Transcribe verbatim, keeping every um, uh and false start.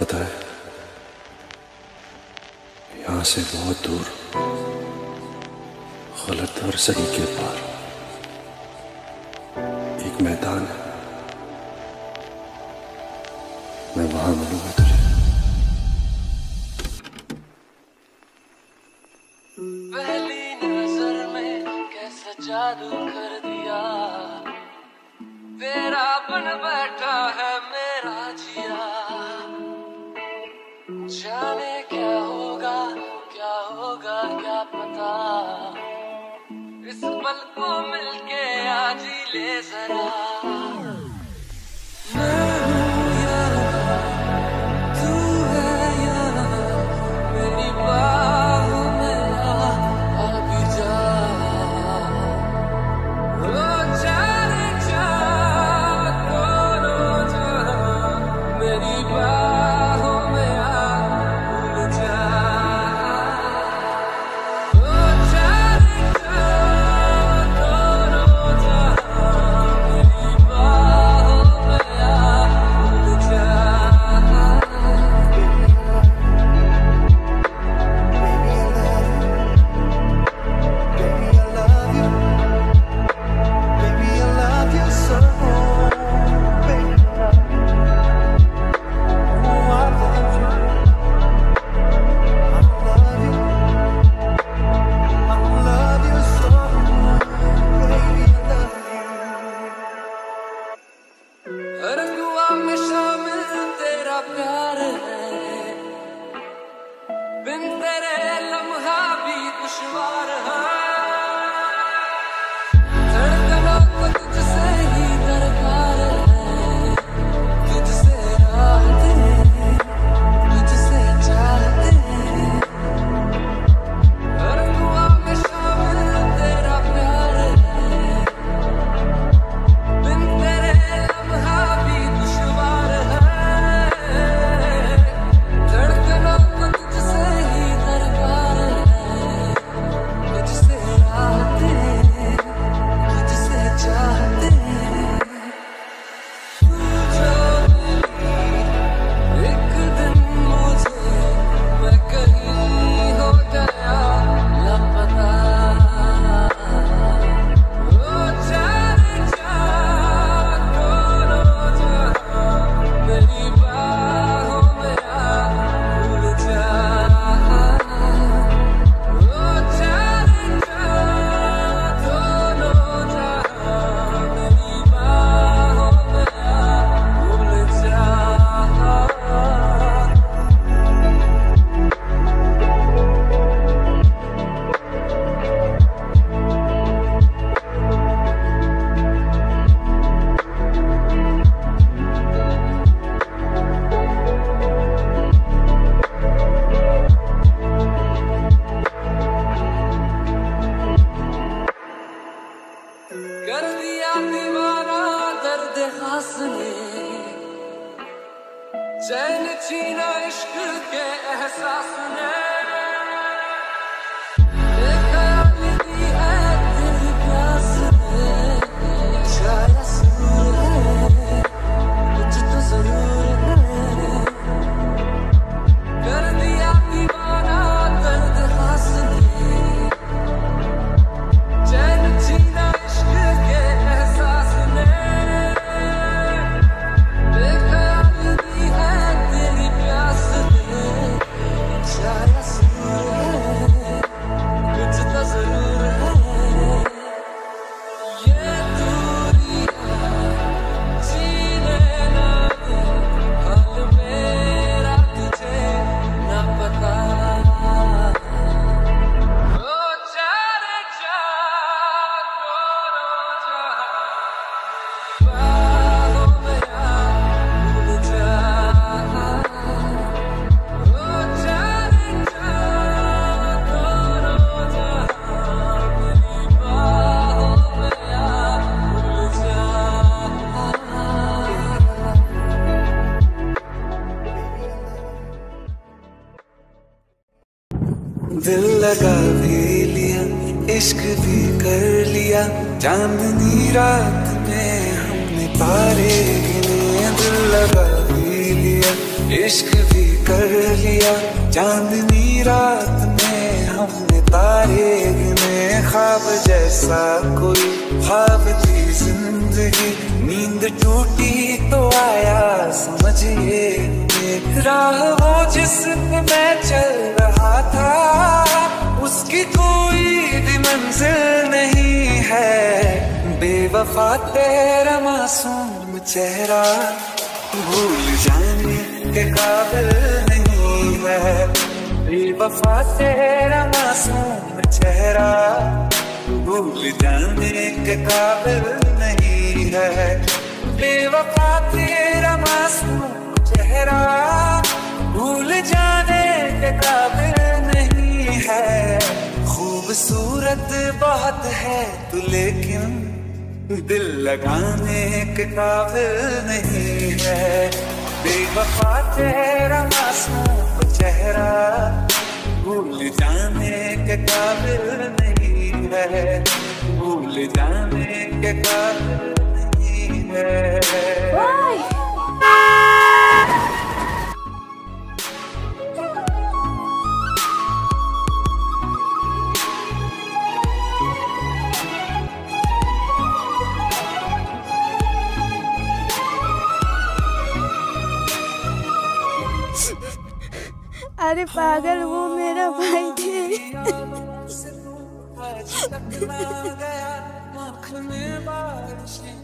पता है यहाँ से बहुत दूर, गलत और सही के पार एक मैदान है, मैं वहां मिलूंगा तुझे। पहली नजर में कैसा जादू कर दिया, तेरा बन बैठा है मेरा जिया। जाने क्या होगा क्या होगा क्या पता, इस पल को मिलके आज ही ले जरा। बिन तेरे लम्हा भी दुश्वार है, धड़कनों को तुझसे ही दरकार है। तुझसे राहत है, तुझसे चाहत है, हर दुआ में शामिल तेरा प्यार है। बिन तेरे लम्हा भी दुश्वार है, धड़कनों को तुझसे चैन छीना इश्क के एहसास ने। दिल लगा भी लिया, इश्क भी कर लिया, चांदनी रात में हमने तारे गिने। दिल लगा भी लिया, इश्क भी कर लिया चांदनी रात में हमने, तारे गिने ख्वाब जैसा कोई ख्वाब थी जिंदगी, नींद टूटी तो आया समझिए राह वो जिस पे मैं चल रहा था, उसकी कोई भी मंजिल नहीं है। बेवफा तेरा मासूम चेहरा भूल जाने के काबिल नहीं है, बेवफा तेरा मासूम चेहरा भूल जाने के काबिल नहीं है, बेवफा तेरा मासूम चेहरा भूल जाने के काबिल नहीं है। खूबसूरत बहुत है तू लेकिन दिल लगाने के काबिल नहीं है, बेवफा तेरा मासूम चेहरा भूल जाने के काबिल नहीं है, भूल जाने के काबिल नहीं है। अरे पागल वो मेरा भाई थे।